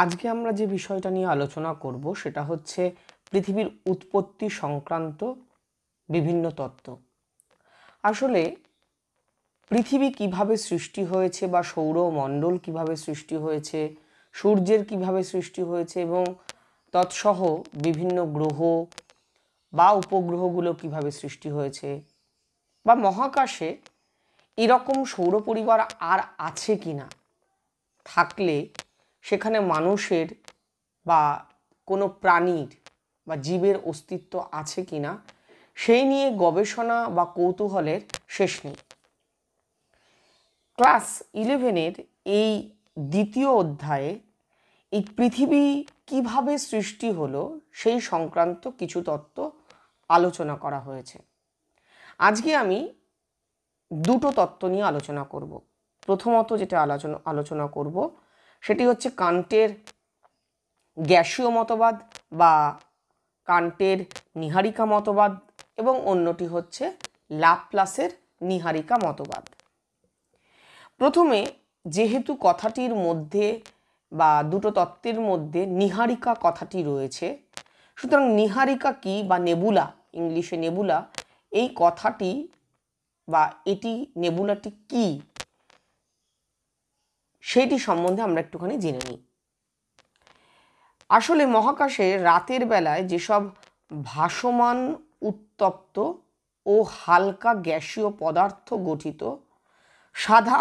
आज के आमरा जे विषयटा निये आलोचना करब सेटा होच्छे पृथिवीर उत्पत्ति संक्रांत विभिन्न तत्त्व। आसले पृथिवी किभाबे सृष्टि होयेछे बा सौरमंडल किभाबे सृष्टि होयेछे, सूर्येर किभाबे सृष्टि होयेछे एबं तत्सह विभिन्न ग्रह बा उपग्रहगुलो किभाबे सृष्टि होयेछे बा महाकाशे एरकम सौर परिवार आर आछे किना, थाकले सेखाने मानुषेर बा कोनो प्राणीर बा जीवेर अस्तित्व आछे किना सेई निये गवेषणा बा कौतूहलेर शेष नेई। क्लास 11 এই দ্বিতীয় অধ্যায়ে এই পৃথিবী কিভাবে সৃষ্টি হলো সেই সংক্রান্ত কিছু তত্ত্ব আলোচনা করা হয়েছে। আজকে আমি দুটো তত্ত্ব নিয়ে আলোচনা করব। প্রথমত যেটা আলোচনা করব সেটি হচ্ছে কান্টের গ্যাসীয় মতবাদ বা কান্টের নিহারিকা মতবাদ এবং অন্যটি হচ্ছে ল্যাপ্লাসের নিহারিকা মতবাদ। प्रथमे जेहेतु कथाटीर मध्य बा दुटो तत्त्वेर मध्य निहारिका कथाटी रयेछे सुतरां निहारिका कि बा नेबुला, इंग्लिशे नेबुला, एई कथाटी बा एटी नेबुलाटी कि सेटी सम्बन्धे आमरा एकटुखानि जेने निई। आसले महाकाशे रातेर बेलाय जेसब भासमान उत्तप्त ओ हालका ग्यासीय पदार्थ गठित साधा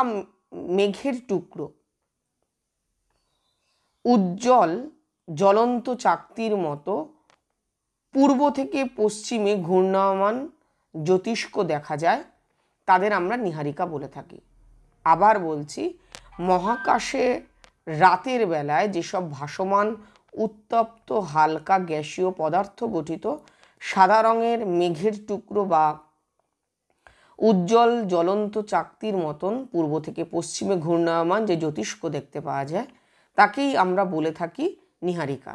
मेघेर टुकरो उज्जवल ज्वलंत चाकतिर मतो पूर्व थेके पश्चिमे घूर्णमान ज्योतिष्क देखा जाए तादेर आमरा निहारिका बोले थाकी। आबार बोलछी महाकाशे रातेर बेलाय जेसब भासमान उत्तप्त हालका ग्यासीय पदार्थ गठित सादा रंगेर मेघेर टुकरो बा उज्जवल ज्वलंत चाकतिर मतन पूर्व थेके पश्चिमे घूर्णमान जो ज्योतिष्क देखते पावा जाए ताकेई आमरा बोले थाकी निहारिका।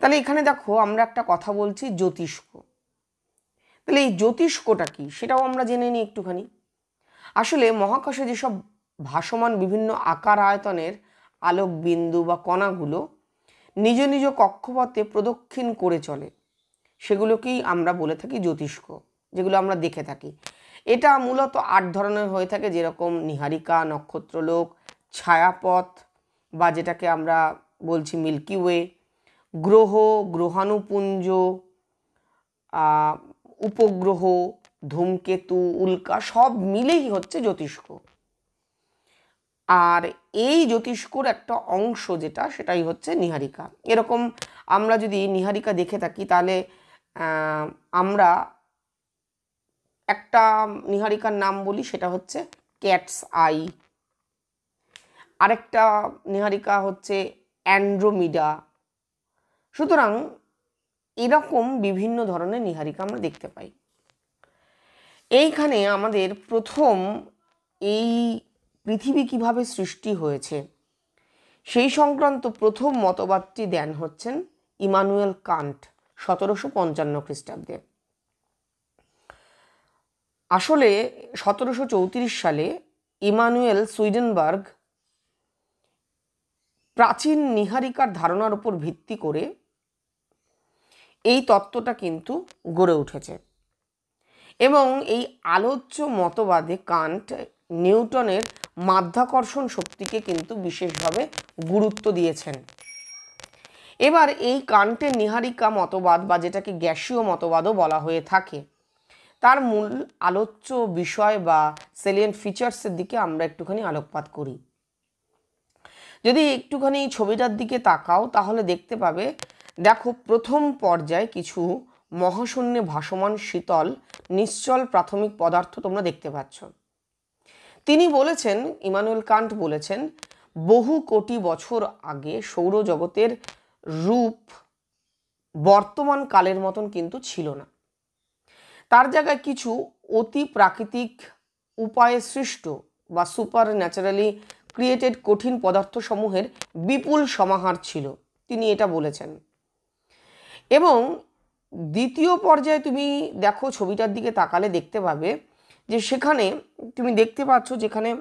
ताहले एखाने देखो आमरा एकटा कथा बोलछी ज्योतिष्क, ताहले एई ज्योतिष्कटा कि सेटाओ आमरा जेने निई एकटुखानि। आसले महाकाशे जेसब भासमान विभिन्न आकार आयतनेर आलोक बिंदु बा कणागुलो निज निज कक्षपथे प्रदक्षिण करे चले सेगुलोकेई आमरा बोले थाकी ज्योतिष्क, जेगुलो आमरा देखे थाकी। एटा मूलत 8 धरनेर हये थाके जेरकम निहारिका, नक्षत्रलोक, छायापथ बा जेटाके आमरा बोलछि मिल्की वे, ग्रह, ग्रहाणुपुंज, उपग्रह, धूमकेतु, उल्का सब मिलेई हच्छे ज्योतिष्क। आर एई ज्योतिष्कर एकटा अंश जेटा सेटाई हच्छे निहारिका। एरकम आमरा जोदि निहारिका देखे थाकि ताहले आमरा একটা নিহারিকার নাম বলি সেটা হচ্ছে ক্যাটস আই, আরেকটা নিহারিকা হচ্ছে অ্যান্ড্রোমিডা। সুতরাং এরকম বিভিন্ন ধরনের নিহারিকা আমরা দেখতে পাই। এইখানে আমাদের প্রথম এই পৃথিবী কিভাবে সৃষ্টি হয়েছে সেই সংক্রান্ত প্রথম মতবাদটি দেন হচ্ছেন ইমানুয়েল কান্ট 1755 খ্রিস্টাব্দে। आसले 1734 साले इमानुएल सुइडेनबर्ग प्राचीन निहारिकार धारणार उपर भित्ति करे एई तत्त्वटा किन्तु गड़े उठेछे एबं एई आलोच्य मतबादे कान्ट निউটনের माध्याकर्षण शक्तिके किन्तु विशेषभावे गुरुत्व दिएछेन। एबार एई कान्टेर निहारिका मतबाद बा जेटाके ग्यासीय मतबादो बला हये थाके तार मूल आलोच्य विषय बा सेलिएंट फीचार्सर दिके आमरा एकटुखानि आलोकपात करी। यदि एकटुखानि छबिटार दिके ताकाओ ताहले देखते पाबे, देखो प्रथम पर्याये किछु महाशून्ये भासमान शीतल निश्चल प्राथमिक पदार्थ तोमरा देखते पाচ্ছ। তিনি বলেছেন, ইমানুয়েল কান্ট বলেছেন, বহু কোটি বছর আগে সৌরজগতের রূপ বর্তমান কালের মতন কিন্তু ছিল না। तार जगह किछु अति प्राकृतिक उपाय सृष्ट बा सुपार नैचाराली क्रिएटेड कठिन पदार्थ समूहेर विपुल समाहार छिलो, तिनि एटा बोलेछेन। एबं द्वितीय पर्याये तुमी देखो छबिटार दिके ताकाले देखते पाबे जे सेखाने तुमी देखते पाচ্ছ, जेखाने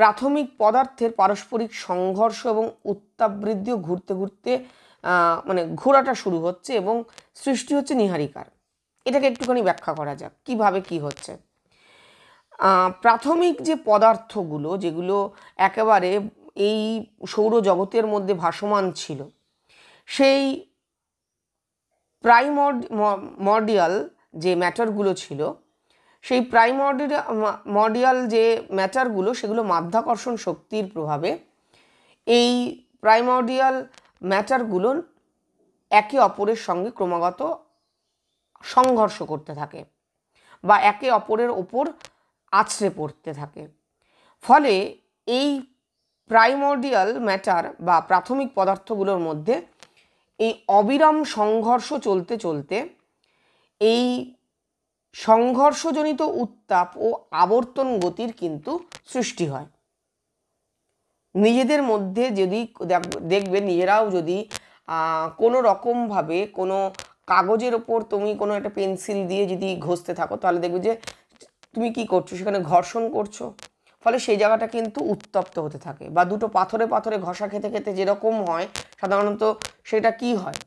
প্রাথমিক পদার্থের পারস্পরিক সংঘর্ষ এবং উত্তাপ বৃদ্ধিও ঘুরতে ঘুরতে মানে ঘোরাটা শুরু হচ্ছে এবং সৃষ্টি হচ্ছে নিহারিকার। এটাকে একটুখানি ব্যাখ্যা করা যাক কিভাবে কি হচ্ছে। প্রাথমিক যে পদার্থগুলো যেগুলো একেবারে এই সৌরজগতের মধ্যে ভাসমান ছিল সেই প্রাইমর্ডিয়াল যে ম্যাটারগুলো ছিল সেই প্রাইমর্ডিয়াল যে ম্যাটারগুলো সেগুলো মাধ্যাকর্ষণ শক্তির প্রভাবে এই প্রাইমর্ডিয়াল ম্যাটারগুলো একে অপরের সঙ্গে ক্রমাগত সংঘর্ষ করতে থাকে বা একে অপরের ওপর আছড়ে পড়তে থাকে। ফলে এই প্রাইমর্ডিয়াল ম্যাটার বা প্রাথমিক পদার্থগুলোর মধ্যে এই অবিরাম সংঘর্ষ চলতে চলতে এই সংঘর্ষজনিত উত্তাপ ও আবর্তন গতির কিন্তু সৃষ্টি হয়। নিজেদের মধ্যে যদি দেখবে নিজেরাও যদি কোনো রকমভাবে কোনো কাগজের ওপর তুমি কোনো একটা পেন্সিল দিয়ে যদি ঘষতে থাকো তাহলে দেখবে যে তুমি কি করছো সেখানে ঘর্ষণ করছো। ফলে সেই জায়গাটা কিন্তু উত্তপ্ত হতে থাকে বা দুটো পাথরে পাথরে ঘষা খেতে খেতে যেরকম হয় সাধারণত সেটা কি হয়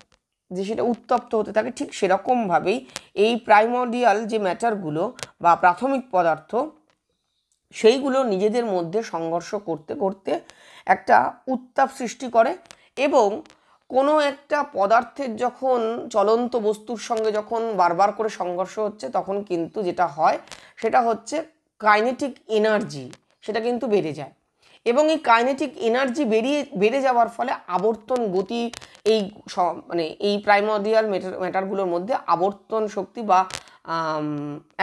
যে সেটা উত্তপ্ত হতে থাকে, ঠিক সেরকমভাবেই এই প্রাইমর্ডিয়াল যে ম্যাটারগুলো বা প্রাথমিক পদার্থ সেইগুলো নিজেদের মধ্যে সংঘর্ষ করতে করতে একটা উত্তাপ সৃষ্টি করে এবং কোনো একটা পদার্থের যখন চলন্ত বস্তুর সঙ্গে যখন বারবার করে সংঘর্ষ হচ্ছে তখন কিন্তু যেটা হয় সেটা হচ্ছে কাইনেটিক এনার্জি সেটা কিন্তু বেড়ে যায় এবং এই কাইনেটিক এনার্জি বেড়ে যাওয়ার ফলে আবর্তন গতি এই মানে এই প্রাইমর্ডিয়াল ম্যাটারগুলোর মধ্যে আবর্তন শক্তি বা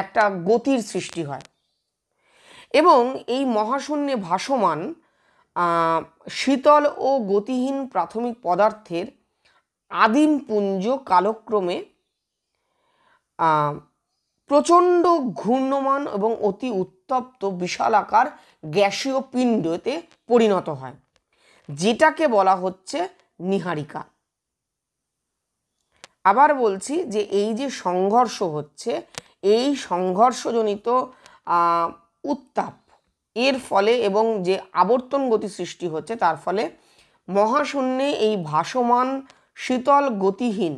একটা গতির সৃষ্টি হয় এবং এই মহাশূন্যে ভাসমান শীতল ও গতিহীন প্রাথমিক পদার্থের আদিম পুঞ্জ কালক্রমে প্রচণ্ড ঘূর্ণমান এবং অতি উত্তপ্ত বিশালাকার গ্যাসীয় পিণ্ডতে পরিণত হয় যেটাকে বলা হচ্ছে নিহারিকা। আবার বলছি যে এই যে সংঘর্ষ হচ্ছে এই সংঘর্ষজনিত উত্তাপ এর ফলে এবং যে আবর্তন গতি সৃষ্টি হচ্ছে তার ফলে মহাশূন্যে এই ভাসমান শীতল গতিহীন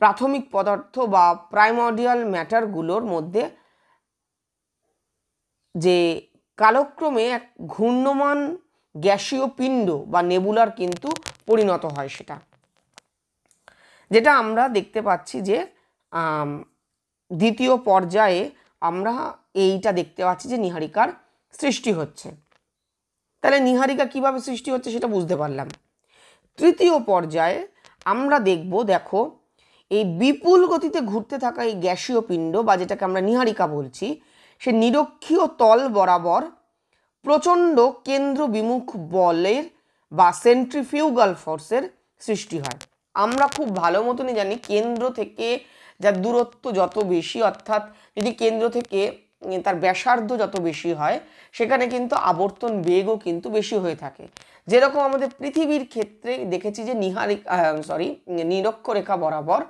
প্রাথমিক পদার্থ বা প্রাইমর্ডিয়াল ম্যাটারগুলোর মধ্যে যে কালক্রমে এক ঘূর্ণমান গ্যাসীয় পিণ্ড বা নেবুলার কিন্তু পরিণত হয় সেটা, যেটা আমরা দেখতে পাচ্ছি যে দ্বিতীয় পর্যায়ে আমরা এইটা দেখতে পাচ্ছি যে নিহারিকার সৃষ্টি হচ্ছে। তাহলে নিহারিকা কিভাবে সৃষ্টি হচ্ছে সেটা বুঝতে পারলাম। তৃতীয় পর্যায়ে আমরা দেখো এই বিপুল গতিতে ঘুরতে থাকা এই গ্যাসীয় পিণ্ড বা যেটাকে আমরা নিহারিকা বলছি সে নিরক্ষীয় তল বরাবর প্রচণ্ড কেন্দ্র বিমুখ বলের বা সেন্ট্রিফিউগাল ফোর্সের সৃষ্টি হয়। আমরা খুব ভালো মতনই জানি কেন্দ্র থেকে যার দূরত্ব যত বেশি অর্থাৎ যদি কেন্দ্র থেকে তার ব্যাসার্ধ যত বেশি হয় সেখানে কিন্তু আবর্তন বেগও কিন্তু বেশি হয়ে থাকে। যেরকম আমাদের পৃথিবীর ক্ষেত্রে দেখেছি যে নিরক্ষরেখা বরাবর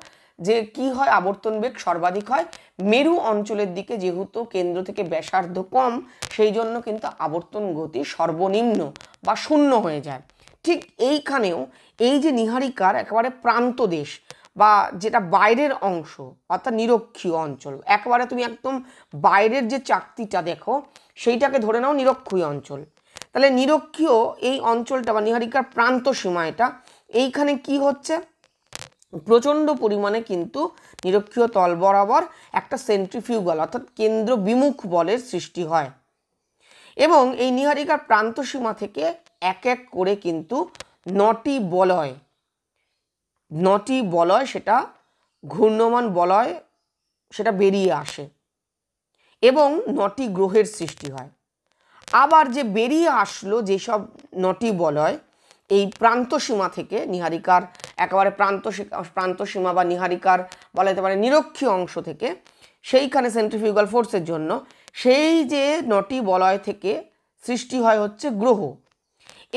যে কি হয় আবর্তন বেগ সর্বাধিক হয়, মেরু অঞ্চলের দিকে যেহেতু কেন্দ্র থেকে ব্যাসার্ধ কম সেই জন্য কিন্তু আবর্তন গতি সর্বনিম্ন বা শূন্য হয়ে যায়। ঠিক এইখানেও এই যে নিহারিকার একেবারে প্রান্তদেশ বা যেটা বাইরের অংশ অর্থাৎ নিরক্ষীয় অঞ্চল একেবারে তুমি একদম বাইরের যে চাকতিটা দেখো সেইটাকে ধরে নাও নিরক্ষীয় অঞ্চল। তাহলে নিরক্ষীয় এই অঞ্চলটা বা নিহারিকার প্রান্ত সীমা এটা এইখানে কি হচ্ছে প্রচণ্ড পরিমাণে কিন্তু নিরক্ষীয় তল বরাবর একটা সেন্ট্রিফিউগাল অর্থাৎ কেন্দ্র বিমুখ বলের সৃষ্টি হয় এবং এই নিহারিকার প্রান্ত সীমা থেকে এক এক করে কিন্তু নটি বলয় সেটা ঘূর্ণমান বলয় সেটা বেরিয়ে আসে এবং নটি গ্রহের সৃষ্টি হয়। আবার যে বেরিয়ে আসলো যেসব নটি বলয় এই প্রান্তসীমা থেকে নিহারিকার একেবারে প্রান্তসীমা বা নিহারিকার বলা যেতে পারে নিরক্ষীয় অংশ থেকে সেইখানে সেন্ট্রিফিউগাল ফোর্সের জন্য সেই যে নটি বলয় থেকে সৃষ্টি হয় হচ্ছে গ্রহ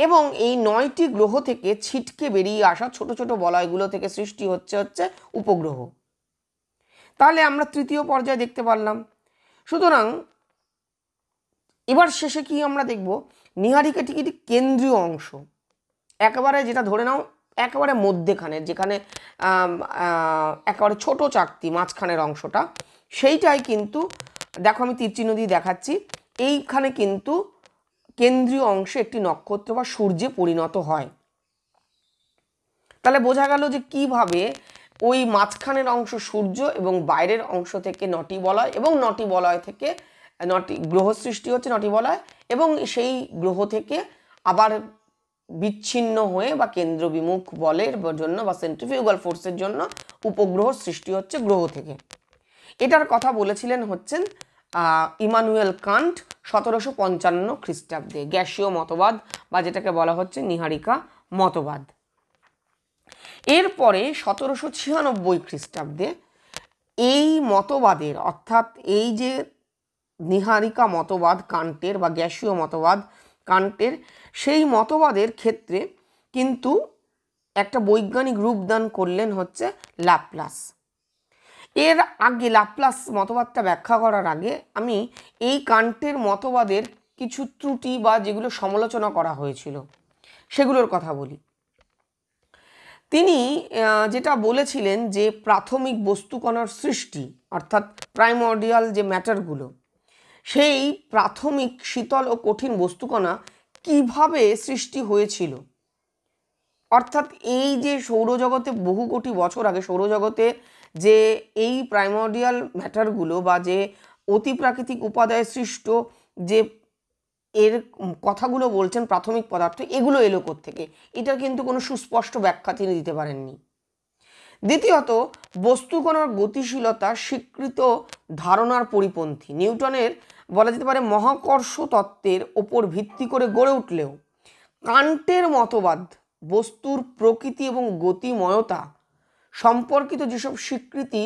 এবং এই 9টি গ্রহ থেকে ছিটকে বেরিয়ে আসা ছোট ছোট বলয়গুলো থেকে সৃষ্টি হচ্ছে উপগ্রহ। তাহলে আমরা তৃতীয় পর্যায়ে দেখতে পারলাম। সুতরাং এবার শেষে কি আমরা দেখব নিহারিকা ঠিক এটি কেন্দ্রীয় অংশ একবারে যেটা ধরে নাও একবারে মধ্যখানে যেখানে একবারে ছোট চাকতি মাঝখানের অংশটা সেইটাই কিন্তু দেখো আমি তীর চিহ্ন দিয়ে দেখাচ্ছি এইখানে কিন্তু কেন্দ্রীয় অংশে একটি নক্ষত্র বা সূর্যে পরিণত হয় তাহলে বোঝা গেল যে কিভাবে ওই মাঝখানের অংশ সূর্য এবং বাইরের অংশ থেকে নটি বলয় এবং নটি বলয় থেকে নটি গ্রহ সৃষ্টি হচ্ছে নটি বলয় এবং সেই গ্রহ থেকে আবার বিচ্ছিন্ন হয়ে বা কেন্দ্রবিমুখ বলের জন্য বা সেন্ট্রিফিউগাল ফোর্সের জন্য উপগ্রহ সৃষ্টি হচ্ছে গ্রহ থেকে এটার কথা বলেছিলেন হচ্ছেন ইমানুয়েল কান্ট 1755 খ্রিস্টাব্দে গ্যাসীয় মতবাদ বা যেটাকে বলা হচ্ছে নিহারিকা মতবাদ এরপরে 1796 খ্রিস্টাব্দে এই মতবাদের অর্থাৎ এই যে নিহারিকা মতবাদ কান্টের বা গ্যাসীয় মতবাদ কান্টের সেই মতবাদের ক্ষেত্রে কিন্তু একটা বৈজ্ঞানিক রূপদান করলেন হচ্ছে ল্যাপ্লাস এর আগে ল্যাপ্লাস মতবাদটা ব্যাখ্যা করার আগে আমি এই কান্টের মতবাদের কিছু ত্রুটি বা যেগুলো সমালোচনা করা হয়েছিল সেগুলোর কথা বলি তিনি যেটা বলেছিলেন যে প্রাথমিক বস্তুকণার সৃষ্টি অর্থাৎ প্রাইমর্ডিয়াল যে ম্যাটারগুলো সেই প্রাথমিক শীতল ও কঠিন বস্তুকণা কিভাবে সৃষ্টি হয়েছিল অর্থাৎ এই যে সৌরজগতে বহু কোটি বছর আগে সৌরজগতে যে এই প্রাইমর্ডিয়াল ম্যাটারগুলো বা যে অতিপ্রাকৃতিক উপাদায়ে সৃষ্ট যে এর কথাগুলো বলছেন প্রাথমিক পদার্থ এগুলো এলো কোত্থেকে এটার কিন্তু কোনো সুস্পষ্ট ব্যাখ্যা তিনি দিতে পারেননি দ্বিতীয়ত বস্তুকণার গতিশীলতা স্বীকৃত ধারণার পরিপন্থী নিউটনের বলা যেতে পারে মহাকর্ষ তত্ত্বের ওপর ভিত্তি করে গড়ে উঠলেও কান্টের মতবাদ বস্তুর প্রকৃতি এবং গতিময়তা সম্পর্কিত যেসব স্বীকৃতি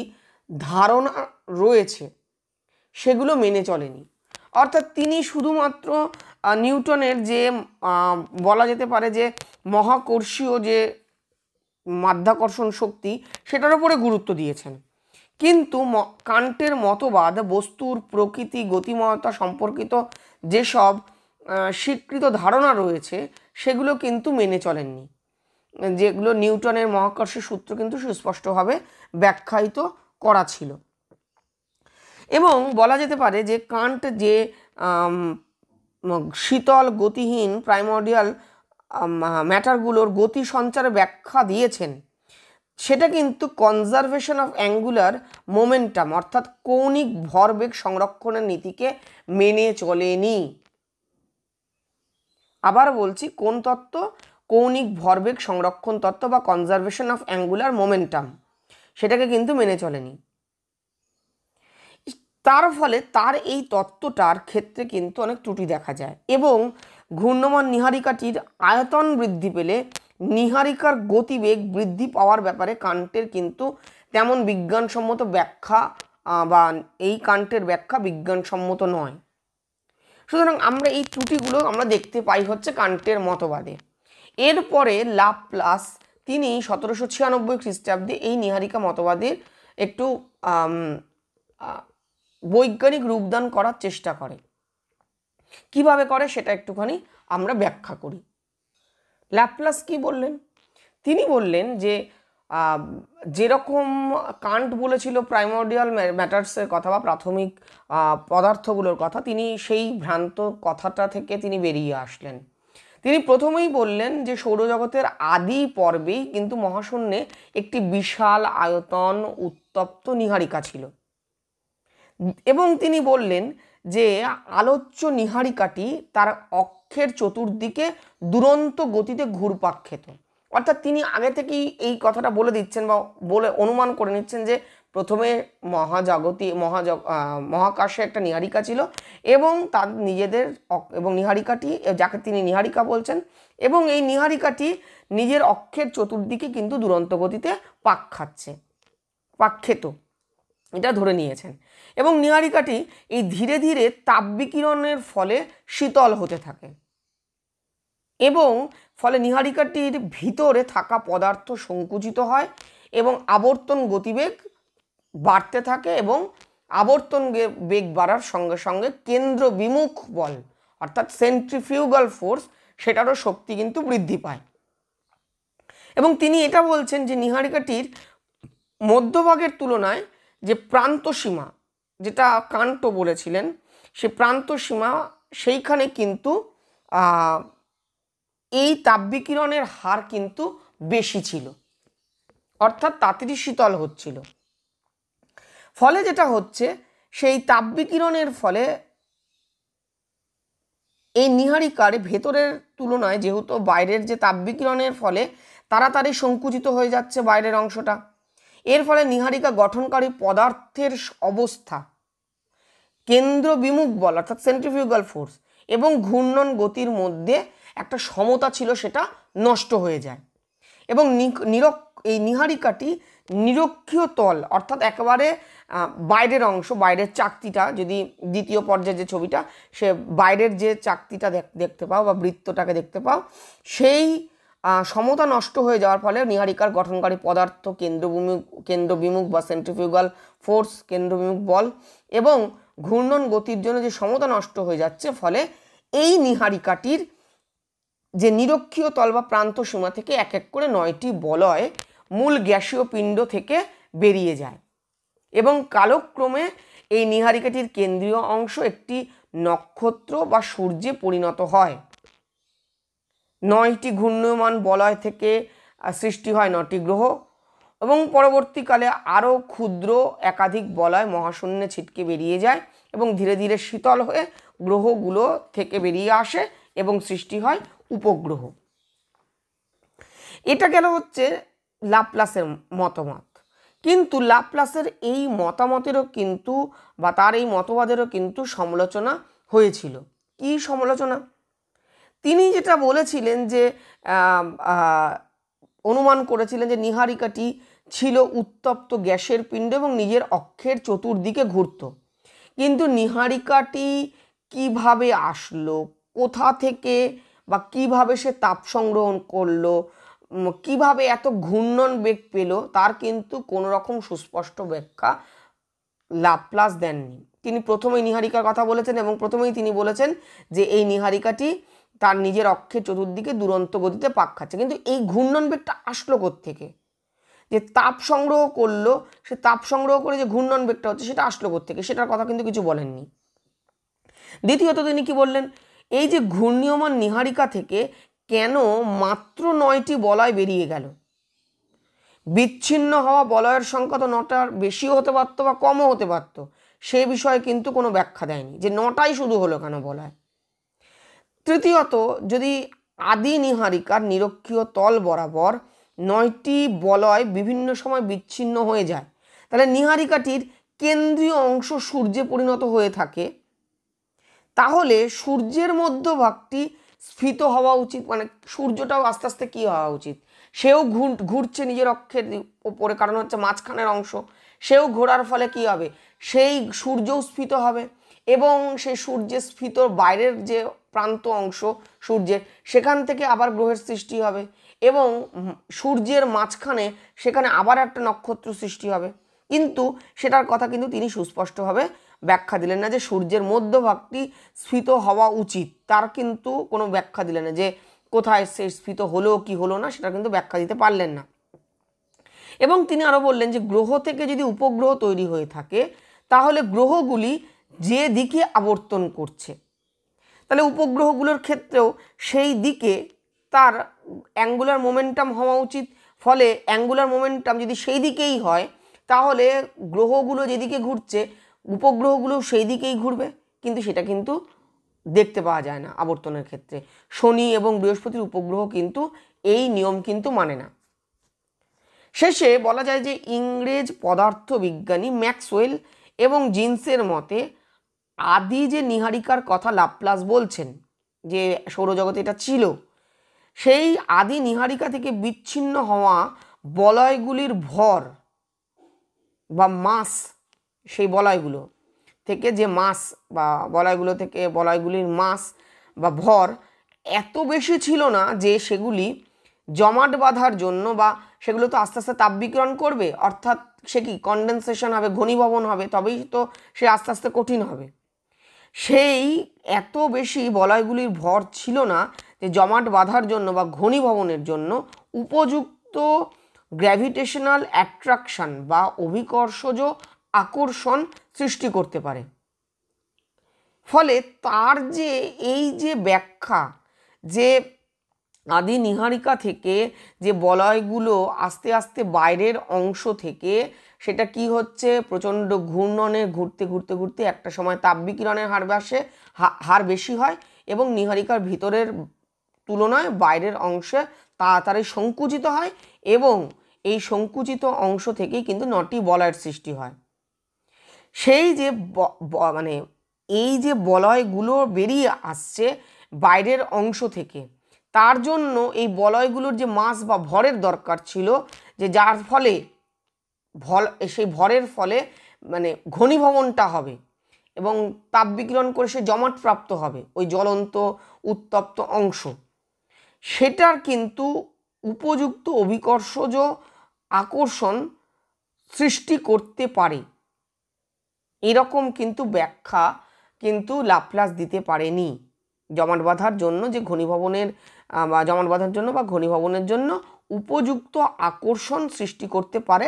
ধারণা রয়েছে সেগুলো মেনে চলেনি অর্থাৎ তিনি শুধুমাত্র নিউটনের যে বলা যেতে পারে যে মহাকর্ষীয় যে মাধ্যাকর্ষণ শক্তি সেটার উপরে গুরুত্ব দিয়েছেন কিন্তু কান্টের মতবাদ বস্তুর প্রকৃতি গতিময়তা সম্পর্কিত যেসব স্বীকৃত ধারণা রয়েছে সেগুলো কিন্তু মেনে চলেননি যেগুলো নিউটনের মহাকর্ষের সূত্র কিন্তু সুস্পষ্টভাবে ব্যাখ্যায়িত করা ছিল এবং বলা যেতে পারে যে কান্ট যে শীতল গতিহীন প্রাইমর্ডিয়াল ম্যাটারগুলোর গতি সঞ্চারে ব্যাখ্যা দিয়েছেন সেটা কিন্তু কনজারভেশন অফ অ্যাঙ্গুলার মোমেন্টাম অর্থাৎ কৌণিক ভরবেগ সংরক্ষণের নীতিকে মেনে চলেনি আবার বলছি কোন তত্ত্ব কৌণিক ভরবেগ সংরক্ষণ তত্ত্ব বা কনজারভেশন অফ অ্যাঙ্গুলার মোমেন্টাম সেটাকে কিন্তু মেনে চলেনি তার ফলে তার এই তত্ত্বটার ক্ষেত্রে কিন্তু অনেক ত্রুটি দেখা যায় এবং ঘূর্ণমান নিহারিকাটির আয়তন বৃদ্ধি পেলে নিহারিকার গতিবেগ বৃদ্ধি পাওয়ার ব্যাপারে কান্টের কিন্তু তেমন বিজ্ঞানসম্মত ব্যাখ্যা বা এই কান্টের ব্যাখ্যা বিজ্ঞানসম্মত নয় সুতরাং আমরা এই ত্রুটিগুলো আমরা দেখতে পাই হচ্ছে কান্টের মতবাদে এরপরে ল্যাপ্লাস তিনি 1796 খ্রিস্টাব্দে এই নিহারিকা মতবাদের একটু বৈজ্ঞানিক রূপদান করার চেষ্টা করে কিভাবে করে সেটা একটুখানি আমরা ব্যাখ্যা করি ল্যাপ্লাস কি বললেন তিনি বললেন যে যেরকম কান্ট বলেছিল প্রাইমর্ডিয়াল ম্যাটার্সের কথা বা প্রাথমিক পদার্থগুলোর কথা তিনি সেই ভ্রান্ত কথাটা থেকে তিনি বেরিয়ে আসলেন তিনি প্রথমেই বললেন যে সৌরজগতের আদি পর্বেই কিন্তু মহাশূন্যে একটি বিশাল আয়তন উত্তপ্ত নিহারিকা ছিল এবং তিনি বললেন যে আলোচ্য নিহারিকাটি তার অক্ষের চতুর্দিকে দুরন্ত গতিতে ঘুরপাক খেত অর্থাৎ তিনি আগে থেকেই এই কথাটা বলে দিচ্ছেন বা বলে অনুমান করে নিচ্ছেন যে প্রথমে মহাকাশে একটা নিহারিকা ছিল এবং তার নিজেদের এবং নিহারিকাটি যাকে তিনি নিহারিকা বলছেন এবং এই নিহারিকাটি নিজের অক্ষের চতুর্দিকে কিন্তু দুরন্ত গতিতে পাক খেত এটা ধরে নিয়েছেন এবং নিহারিকাটি এই ধীরে ধীরে তাপ বিকিরণের ফলে শীতল হতে থাকে এবং ফলে নিহারিকাটির ভিতরে থাকা পদার্থ সংকুচিত হয় এবং আবর্তন গতিবেগ বাড়তে থাকে এবং आवर्तन बेग बाड़ार संगे संगे केंद्र विमुख बल अर्थात सेंट्रिफ्यूगल फोर्स सेटारो शक्ति किन्तु बृद्धि पाय। एबं तिनी एटा बोलछेन जे निहारिकाटिर मध्यभागेर तुलनाय जे प्रान्तसीमा जेटा कान्ट बोलेछिलेन से प्रान्तसीमा सेइखाने किन्तु এই তাপবিকিরণের হার কিন্তু বেশি ছিল অর্থাৎ তাড়াতাড়ি শীতল হচ্ছিল। ফলে যেটা হচ্ছে সেই তাপবিকিরণের ফলে এই নিহারিকার ভেতরের তুলনায় যেহেতু বাইরের যে তাপবিকিরণের ফলে তাড়াতাড়ি সংকুচিত হয়ে যাচ্ছে বাইরের অংশটা, এর ফলে নিহারিকা গঠনকারী পদার্থের অবস্থা কেন্দ্র বিমুখ বল অর্থাৎ সেন্ট্রিফিউগাল ফোর্স এবং ঘূর্ণন গতির মধ্যে একটা সমতা ছিল সেটা নষ্ট হয়ে যায় এবং এই নিহারিকাটি নিরক্ষীয় তল অর্থাৎ একেবারে বাইরের অংশ বাইরের চাকতিটা যদি দ্বিতীয় পর্যায়ে যে ছবিটা সে বাইরের যে চাকতিটা দেখতে পাও বা বৃত্তটাকে দেখতে পাও সেই সমতা নষ্ট হয়ে যাওয়ার ফলে নিহারিকার গঠনকারী পদার্থ কেন্দ্রবিমুখ বা সেন্ট্রিফিউগাল ফোর্স কেন্দ্রবিমুখ বল এবং ঘূর্ণন গতির জন্য যে সমতা নষ্ট হয়ে যাচ্ছে ফলে এই নিহারিকাটির যে নিরক্ষীয় তল বা প্রান্ত সীমা থেকে এক এক করে ৯টি বলয় মূল গ্যাসীয় পিণ্ড থেকে বেরিয়ে যায় এবং কালক্রমে এই নিহারিকাটির কেন্দ্রীয় অংশ একটি নক্ষত্র বা সূর্যে পরিণত হয়। ৯টি ঘূর্ণমান বলয় থেকে সৃষ্টি হয় ৯টি গ্রহ এবং পরবর্তীকালে আরও ক্ষুদ্র একাধিক বলয় মহাশূন্যে ছিটকে বেরিয়ে যায় এবং ধীরে ধীরে শীতল হয়ে গ্রহগুলো থেকে বেরিয়ে আসে এবং সৃষ্টি হয় উপগ্রহ। এটা গেল হচ্ছে লাপ্লাসের মতামত, কিন্তু লাপ্লাসের এই মতামতেরও কিন্তু বা তার এই মতবাদেরও কিন্তু সমালোচনা হয়েছিল। কি সমালোচনা? তিনি যেটা বলেছিলেন যে অনুমান করেছিলেন যে নিহারিকাটি ছিল উত্তপ্ত গ্যাসের পিণ্ড এবং নিজের অক্ষের চতুর্দিকে ঘুরত, কিন্তু নিহারিকাটি কিভাবে আসলো, কোথা থেকে বা কিভাবে সে তাপ সংগ্রহণ করলো, কিভাবে এত ঘূর্ণন বেগ পেল তার কিন্তু কোনো রকম সুস্পষ্ট ব্যাখ্যা লাপ্লাস দেননি। তিনি প্রথমেই নিহারিকার কথা বলেছেন এবং প্রথমেই তিনি বলেছেন যে এই নিহারিকাটি তার নিজের অক্ষের চতুর্দিকে দুরন্ত গতিতে পাক খাচ্ছে, কিন্তু এই ঘূর্ণন বেগটা আসলো কোত্থেকে, যে তাপ সংগ্রহ করলো সে তাপ সংগ্রহ করে যে ঘূর্ণন বেগটা হচ্ছে সেটা আসলো কোত্থেকে সেটার কথা কিন্তু কিছু বলেননি। দ্বিতীয়ত তিনি কি বললেন, এই যে ঘূর্ণীয়মান নিহারিকা থেকে কেন মাত্র ৯টি বলয় বেরিয়ে গেল, বিচ্ছিন্ন হওয়া বলয়ের সংখ্যা তো ৯টার বেশিও হতে পারত বা কমও হতে পারত, সে বিষয়ে কিন্তু কোনো ব্যাখ্যা দেয়নি যে ৯টাই শুধু হলো কেন বলয়। তৃতীয়ত যদি আদি নিহারিকার নিরক্ষীয় তল বরাবর ৯টি বলয় বিভিন্ন সময় বিচ্ছিন্ন হয়ে যায় তাহলে নিহারিকাটির কেন্দ্রীয় অংশ সূর্যে পরিণত হয়ে থাকে, তাহলে সূর্যের মধ্যভাগটি স্ফীত হওয়া উচিত, মানে সূর্যটাও আস্তে আস্তে কী হওয়া উচিত, সেও ঘুরছে নিজের অক্ষের ওপরে, কারণ হচ্ছে মাঝখানের অংশ, সেও ঘোরার ফলে কী হবে সেই সূর্যও স্ফীত হবে এবং সেই সূর্যের স্ফীত বাইরের যে প্রান্ত অংশ সূর্যের সেখান থেকে আবার গ্রহের সৃষ্টি হবে এবং সূর্যের মাঝখানে সেখানে আবার একটা নক্ষত্র সৃষ্টি হবে, কিন্তু সেটার কথা কিন্তু তিনি সুস্পষ্টভাবে ব্যাখ্যা দিলেন না যে সূর্যের মধ্যভাগটি স্ফীত হওয়া উচিত তার কিন্তু কোনো ব্যাখ্যা দিলেন না, যে কোথায় সে স্ফীত হলো কি হলো না সেটা কিন্তু ব্যাখ্যা দিতে পারলেন না। এবং তিনি আরও বললেন যে গ্রহ থেকে যদি উপগ্রহ তৈরি হয়ে থাকে তাহলে গ্রহগুলি যে দিকে আবর্তন করছে তাহলে উপগ্রহগুলোর ক্ষেত্রেও সেই দিকে তার অ্যাঙ্গুলার মোমেন্টাম হওয়া উচিত, ফলে অ্যাঙ্গুলার মোমেন্টাম যদি সেই দিকেই হয় তাহলে গ্রহগুলো যেদিকে ঘুরছে উপগ্রহগুলো সেই দিকেই ঘুরবে, কিন্তু সেটা কিন্তু দেখতে পাওয়া যায় না আবর্তনের ক্ষেত্রে। শনি এবং বৃহস্পতির উপগ্রহ কিন্তু এই নিয়ম কিন্তু মানে না। শেষে বলা যায় যে ইংরেজ পদার্থবিজ্ঞানী ম্যাক্সওয়েল এবং জিন্সের মতে আদি যে নিহারিকার কথা লাপ্লাস বলছেন যে সৌরজগতে এটা ছিল, সেই আদি নিহারিকা থেকে বিচ্ছিন্ন হওয়া বলয়গুলির ভর বা মাস, সেই বলয়গুলো থেকে যে মাস বা বলয়গুলো থেকে বলয়গুলির মাস বা ভর এত বেশি ছিল না যে সেগুলি জমাট বাঁধার জন্য বা সেগুলো তো আস্তে আস্তে তাপ বিকিরণ করবে অর্থাৎ से कि কনডেনসেশন হবে, ঘনীভবন হবে, তবেই তো সে আস্তে আস্তে কঠিন হবে। সেই এত বেশি বলয়গুলির ভর ছিল না যে জমাট বাঁধার জন্য বা ঘনীভবনের জন্য উপযুক্ত গ্র্যাভিটেশনাল অ্যাট্রাকশন বা অভিকর্ষজ আকর্ষণ সৃষ্টি করতে পারে। ফলে তার যে এই যে ব্যাখ্যা যে আদি নিহারিকা থেকে যে বলয়গুলো আস্তে আস্তে বাইরের অংশ থেকে সেটা কি হচ্ছে প্রচণ্ড ঘূর্ণনে ঘুরতে ঘুরতে ঘুরতে একটা সময় তাপ বিকিরণের হার বেশি হয় এবং নিহারিকার ভিতরের তুলনায় বাইরের অংশে তাড়াতাড়ি সংকুচিত হয় এবং এই সংকুচিত অংশ থেকেই কিন্তু নটি বলয়ের সৃষ্টি হয়। সেই যে মানে এই যে বলয়গুলো বেরিয়ে আসছে বাইরের অংশ থেকে তার জন্য এই বলয়গুলোর যে মাস বা ভরের দরকার ছিল যে যার ফলে সেই ভরের ফলে মানে ঘনীভবনটা হবে এবং তাপ বিকিরণ করে সে জমাট প্রাপ্ত হবে ওই জ্বলন্ত উত্তপ্ত অংশ। সেটার কিন্তু উপযুক্ত অভিকর্ষজ আকর্ষণ সৃষ্টি করতে পারে, এরকম কিন্তু ব্যাখ্যা কিন্তু লাপ্লাস দিতে পারেনি জমাট বাঁধার জন্য যে ঘনীভবনের বা জমাট বাঁধার জন্য বা ঘনীভবনের জন্য উপযুক্ত আকর্ষণ সৃষ্টি করতে পারে,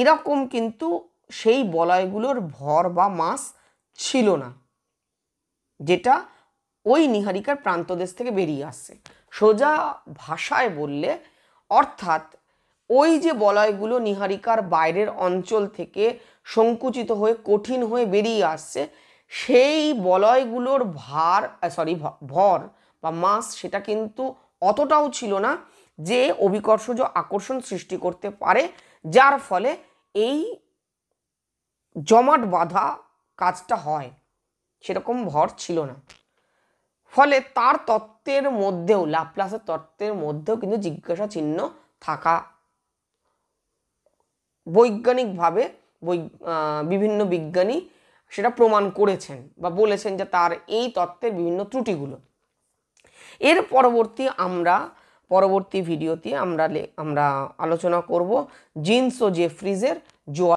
এরকম কিন্তু সেই বলয়গুলোর ভর বা মাস ছিল না যেটা ওই নিহারিকার প্রান্তদেশ থেকে বেরিয়ে আসছে। সোজা ভাষায় বললে অর্থাৎ ওই যে বলয়গুলো নিহারিকার বাইরের অঞ্চল থেকে সংকুচিত হয়ে কঠিন হয়ে বেরিয়ে আসছে সেই বলয়গুলোর ভর বা মাস সেটা কিন্তু অতটাও ছিল না যে অভিকর্ষজ আকর্ষণ সৃষ্টি করতে পারে, যার ফলে এই জমাট বাঁধা কাজটা হয়, সেরকম ভর ছিল না। ফলে তার তত্ত্বের মধ্যেও লাপ্লাসের তত্ত্বের মধ্যেও কিন্তু জিজ্ঞাসা চিহ্ন থাকা বৈজ্ঞানিকভাবে বিভিন্ন বিজ্ঞানী সেটা প্রমাণ করেছেন বা বলেছেন যে তার এই তত্ত্বের বিভিন্ন ত্রুটিগুলো। এর পরবর্তী ভিডিওতে আমরা আলোচনা করব জিন্স ও জেফ্রিজের জোয়া।